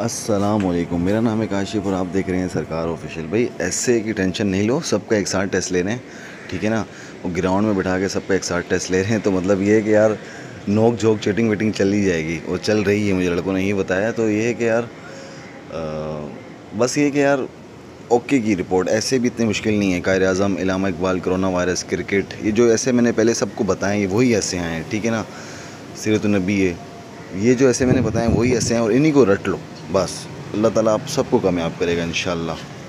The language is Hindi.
अस्सलामुअलैकुम, मेरा नाम है काशिफ और आप देख रहे हैं सरकार ऑफिशियल। भाई ऐसे की टेंशन नहीं लो, सबका एक साथ टेस्ट ले रहे हैं, ठीक है ना। और ग्राउंड में बैठा के सबका एक साथ टेस्ट ले रहे हैं तो मतलब ये है कि यार नोक झोंक चीटिंग वीटिंग चली जाएगी और चल रही है, मुझे लड़कों ने ही बताया। तो ये है कि यार बस ये कि यार ओके की रिपोर्ट ऐसे भी इतनी मुश्किल नहीं है। Quaid Azam, Allama Iqbal, corona virus, cricket, ये जो ऐसे मैंने पहले सबको बताए ये वही ऐसे आए हैं, ठीक है ना। सीरत-उन-नबी ये जो ऐसे मैंने बताए वही ऐसे हैं और इन्हीं को रट लो बस। अल्लाह ताला आप सबको कामयाब करेगा इंशाल्लाह।